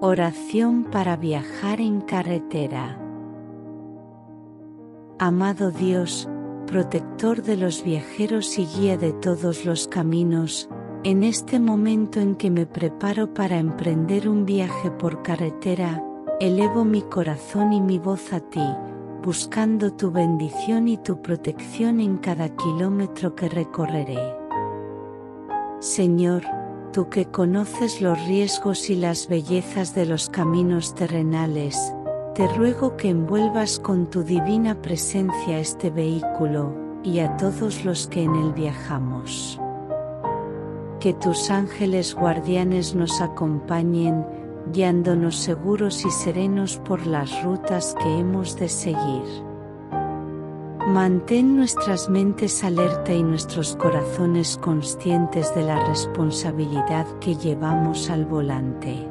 Oración para viajar en carretera. Amado Dios, protector de los viajeros y guía de todos los caminos, en este momento en que me preparo para emprender un viaje por carretera, elevo mi corazón y mi voz a ti, buscando tu bendición y tu protección en cada kilómetro que recorreré. Señor, tú que conoces los riesgos y las bellezas de los caminos terrenales, te ruego que envuelvas con tu divina presencia este vehículo, y a todos los que en él viajamos. Que tus ángeles guardianes nos acompañen, guiándonos seguros y serenos por las rutas que hemos de seguir. Mantén nuestras mentes alerta y nuestros corazones conscientes de la responsabilidad que llevamos al volante.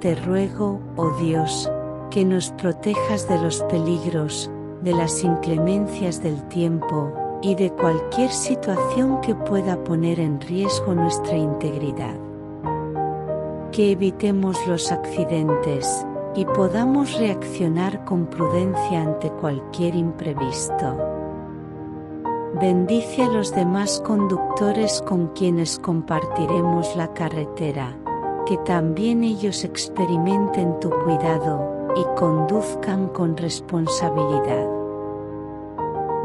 Te ruego, oh Dios, que nos protejas de los peligros, de las inclemencias del tiempo, y de cualquier situación que pueda poner en riesgo nuestra integridad. Que evitemos los accidentes, y podamos reaccionar con prudencia ante cualquier imprevisto. Bendice a los demás conductores con quienes compartiremos la carretera, que también ellos experimenten tu cuidado, y conduzcan con responsabilidad.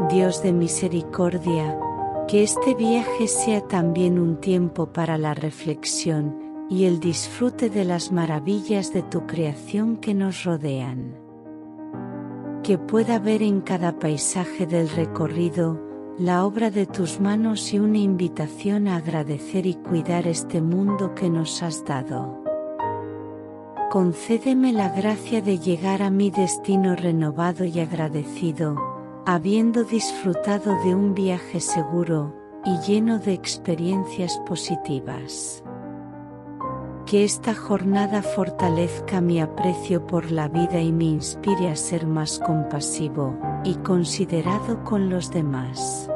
Dios de misericordia, que este viaje sea también un tiempo para la reflexión, y el disfrute de las maravillas de tu creación que nos rodean. Que pueda ver en cada paisaje del recorrido, la obra de tus manos y una invitación a agradecer y cuidar este mundo que nos has dado. Concédeme la gracia de llegar a mi destino renovado y agradecido, habiendo disfrutado de un viaje seguro, y lleno de experiencias positivas. Que esta jornada fortalezca mi aprecio por la vida y me inspire a ser más compasivo y considerado con los demás.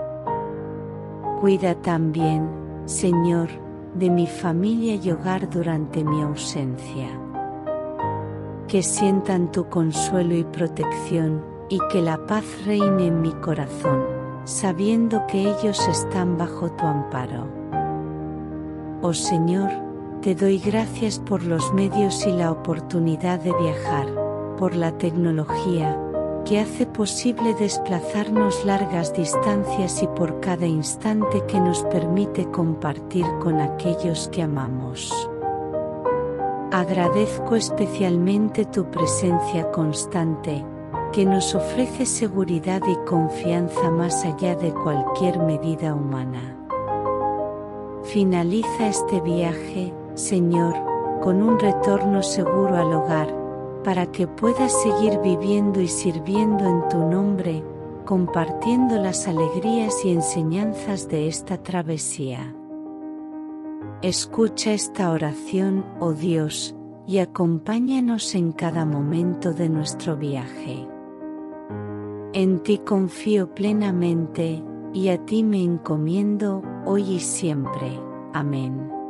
Cuida también, Señor, de mi familia y hogar durante mi ausencia. Que sientan tu consuelo y protección, y que la paz reine en mi corazón, sabiendo que ellos están bajo tu amparo. Oh Señor, te doy gracias por los medios y la oportunidad de viajar, por la tecnología, que hace posible desplazarnos largas distancias y por cada instante que nos permite compartir con aquellos que amamos. Agradezco especialmente tu presencia constante, que nos ofrece seguridad y confianza más allá de cualquier medida humana. Finaliza este viaje, Señor, con un retorno seguro al hogar, para que puedas seguir viviendo y sirviendo en tu nombre, compartiendo las alegrías y enseñanzas de esta travesía. Escucha esta oración, oh Dios, y acompáñanos en cada momento de nuestro viaje. En ti confío plenamente, y a ti me encomiendo, hoy y siempre. Amén.